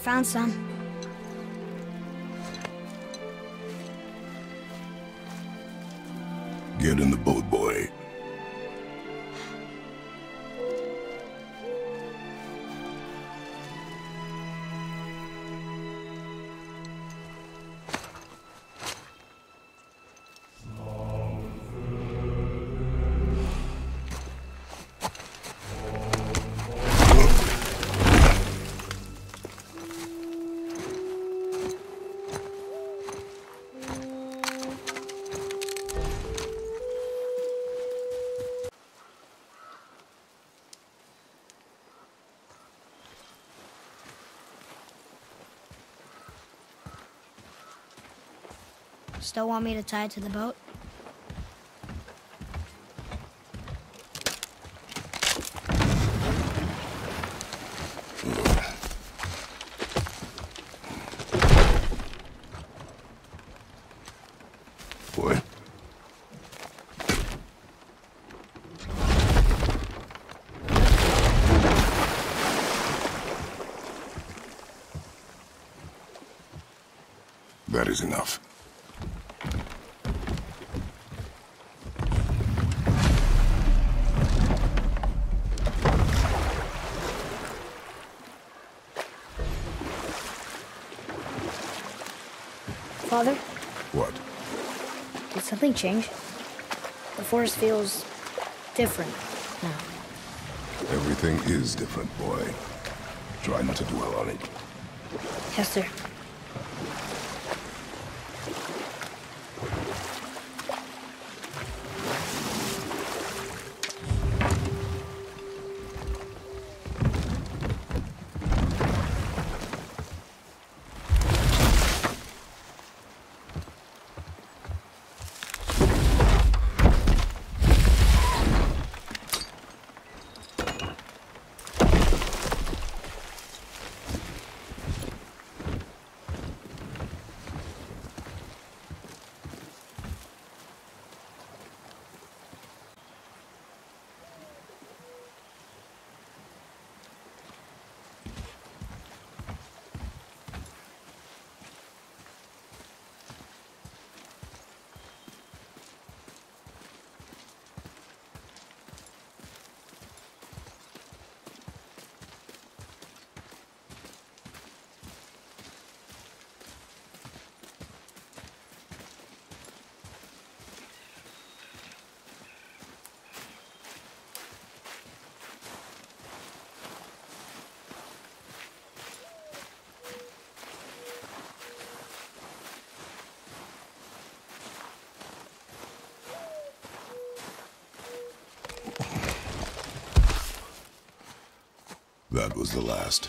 Found some. Get in the boat, boy. Still want me to tie it to the boat? Boy. That is enough. Father? What? Did something change? The forest feels different now. Everything is different, boy. Try not to dwell on it. Yes, sir. That was the last.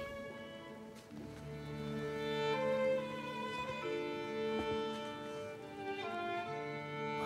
Well,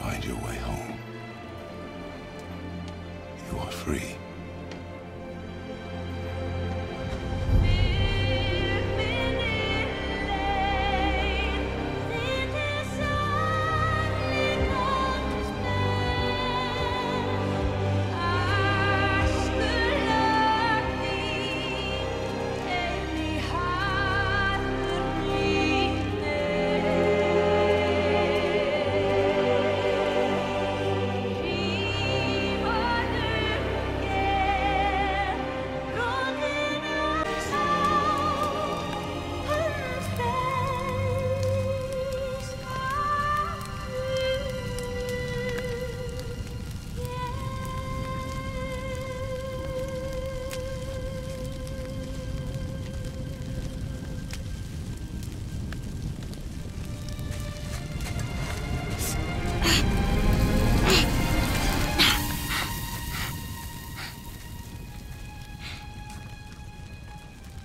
Find your way home. You are free.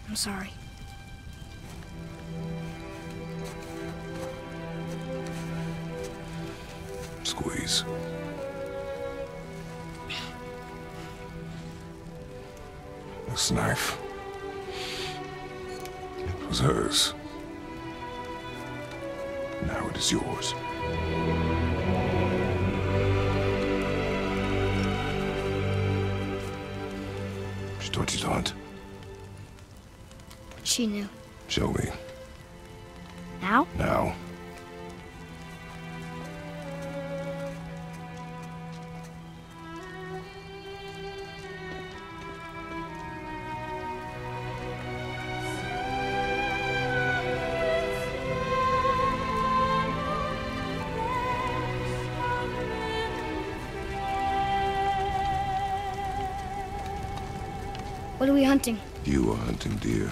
I'm sorry. Squeeze. This knife. It was hers. Now it is yours. She taught you to hunt. She knew. Shall we? Now? Now. What are we hunting? You are hunting deer.